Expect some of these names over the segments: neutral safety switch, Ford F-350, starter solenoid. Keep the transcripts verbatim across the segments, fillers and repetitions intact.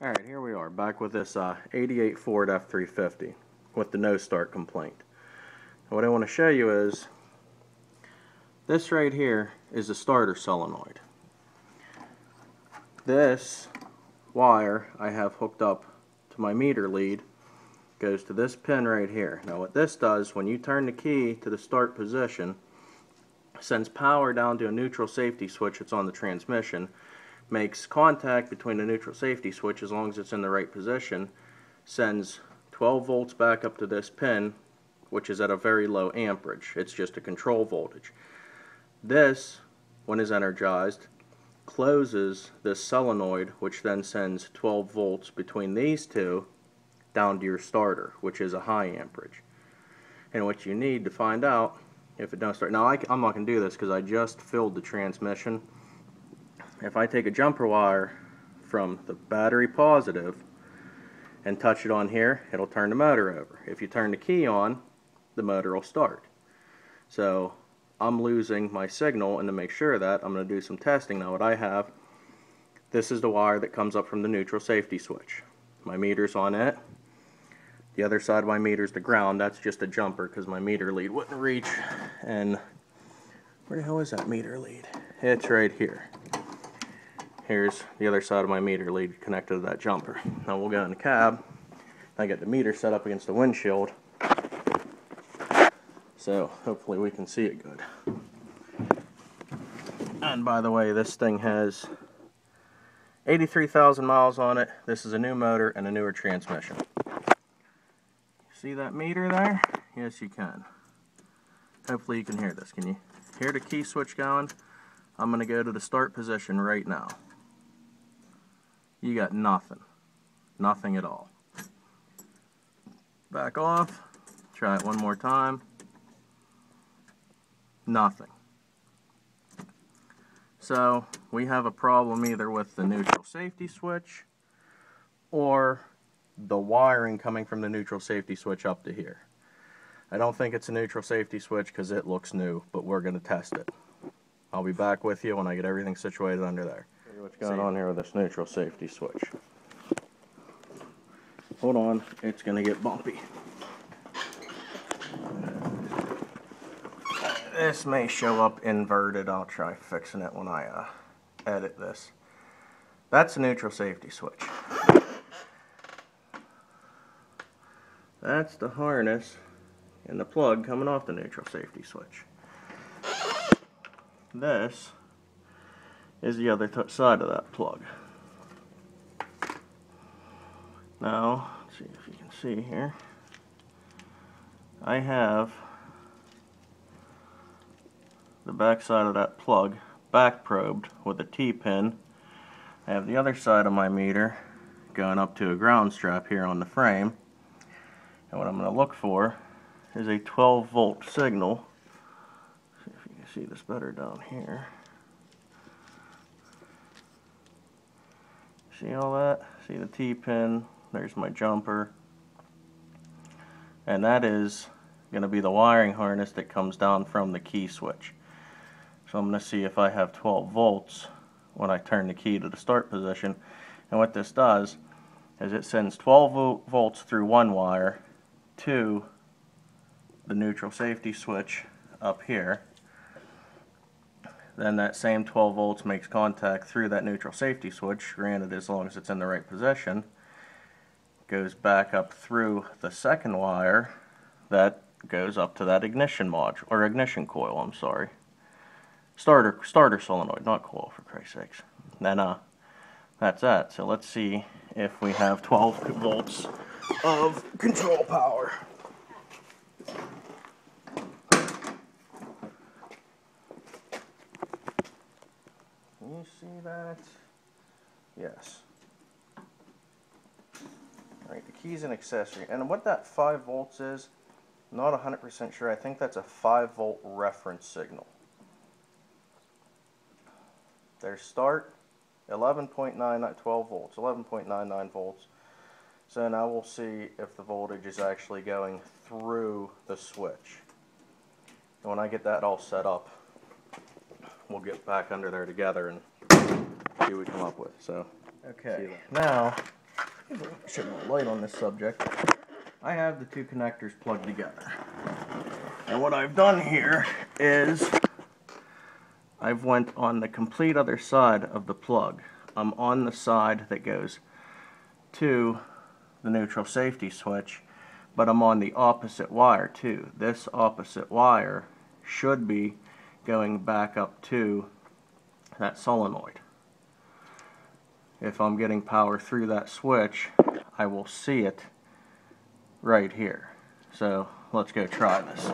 Alright, here we are back with this uh, eighty-eight Ford F three fifty with the no start complaint. And what I want to show you is this right here is the starter solenoid. This wire I have hooked up to my meter lead goes to this pin right here. Now what this does, when you turn the key to the start position, sends power down to a neutral safety switch that's on the transmission, makes contact between the neutral safety switch as long as it's in the right position, sends twelve volts back up to this pin, which is at a very low amperage. It's just a control voltage. This, when is energized, closes this solenoid, which then sends twelve volts between these two down to your starter, which is a high amperage. And what you need to find out if it doesn't start. Now, I, I'm not going to do this because I just filled the transmission. If I take a jumper wire from the battery positive and touch it on here, it'll turn the motor over. If you turn the key on, the motor will start. So I'm losing my signal, and to make sure of that, I'm going to do some testing. Now what I have, this is the wire that comes up from the neutral safety switch. My meter's on it. The other side of my meter's the ground. That's just a jumper because my meter lead wouldn't reach. And where the hell is that meter lead? It's right here. Here's the other side of my meter lead connected to that jumper. Now we'll go in the cab. I got the meter set up against the windshield, so hopefully we can see it good. And by the way, this thing has eighty-three thousand miles on it. This is a new motor and a newer transmission. See that meter there? Yes, you can. Hopefully you can hear this. Can you hear the key switch going? I'm going to go to the start position right now. You got nothing. Nothing at all. Back off. Try it one more time. Nothing. So we have a problem either with the neutral safety switch or the wiring coming from the neutral safety switch up to here. I don't think it's a neutral safety switch because it looks new, but we're going to test it. I'll be back with you when I get everything situated under there. What's going on here with this neutral safety switch? Hold on, it's going to get bumpy. This may show up inverted. I'll try fixing it when I uh, edit this. That's a neutral safety switch. That's the harness and the plug coming off the neutral safety switch. This is the other side of that plug. Now, let's see if you can see here. I have the back side of that plug back probed with a T-pin. I have the other side of my meter going up to a ground strap here on the frame. And what I'm going to look for is a twelve volt signal. See if you can see this better down here. See all that? See the T-pin? There's my jumper. And that is going to be the wiring harness that comes down from the key switch. So I'm going to see if I have twelve volts when I turn the key to the start position. And what this does is it sends twelve volts through one wire to the neutral safety switch up here. Then that same twelve volts makes contact through that neutral safety switch, granted as long as it's in the right position, goes back up through the second wire that goes up to that ignition module, or ignition coil, I'm sorry. Starter, starter solenoid, not coil, for Christ's sakes. Then uh, that's that. So let's see if we have twelve volts of control power. Can you see that? Yes. All right, the key's an accessory. And what that five volts is, I'm not one hundred percent sure. I think that's a five volt reference signal. There's start, eleven point nine, not twelve volts, eleven point nine nine volts. So now we'll see if the voltage is actually going through the switch. And when I get that all set up, we'll get back under there together and see what we come up with. So, okay, now shedding a light on this subject, I have the two connectors plugged together. And what I've done here is I've went on the complete other side of the plug. I'm on the side that goes to the neutral safety switch, but I'm on the opposite wire too. This opposite wire should be going back up to that solenoid. If I'm getting power through that switch, I will see it right here. So let's go try this.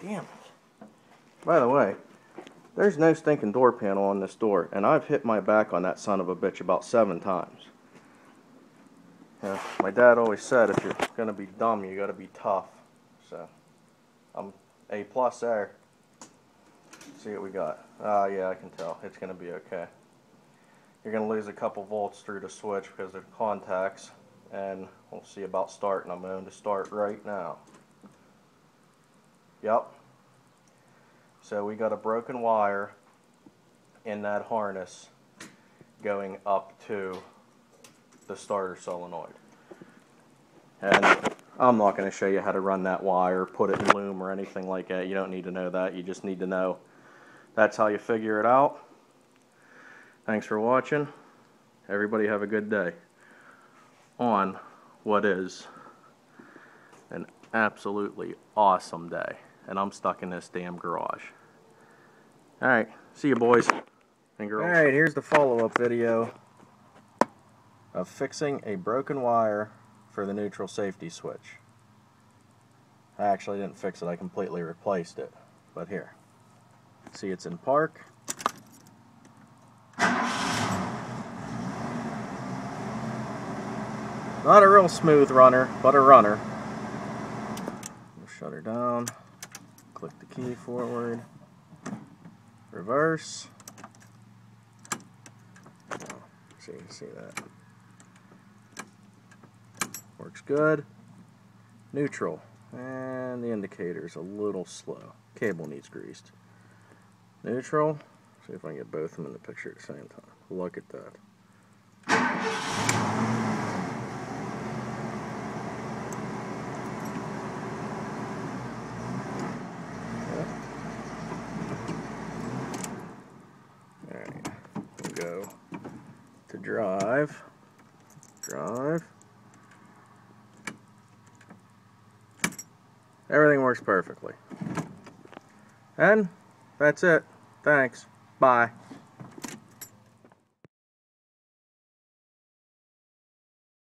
Damn it. By the way, there's no stinking door panel on this door, and I've hit my back on that son of a bitch about seven times. You know, my dad always said, if you're going to be dumb, you got to be tough. So I'm A plus there. Let's see what we got. Ah, uh, yeah, I can tell. It's going to be okay. You're going to lose a couple volts through the switch because of contacts, and we'll see about starting. I'm going to start right now. Yep. So we got a broken wire in that harness going up to the starter solenoid. And I'm not going to show you how to run that wire, put it in loom or anything like that. You don't need to know that. You just need to know that's how you figure it out. Thanks for watching. Everybody have a good day on what is an absolutely awesome day. And I'm stuck in this damn garage. Alright, see you boys and girls. Alright, here's the follow-up video of fixing a broken wire for the neutral safety switch. I actually didn't fix it, I completely replaced it. But here, see, it's in park. Not a real smooth runner, but a runner. We'll shut her down. Click the key forward, reverse. Oh, see, see that. Works good. Neutral. And the indicator's a little slow. Cable needs greased. Neutral. See if I can get both of them in the picture at the same time. Look at that. Drive, drive. Everything works perfectly. And that's it. Thanks. Bye.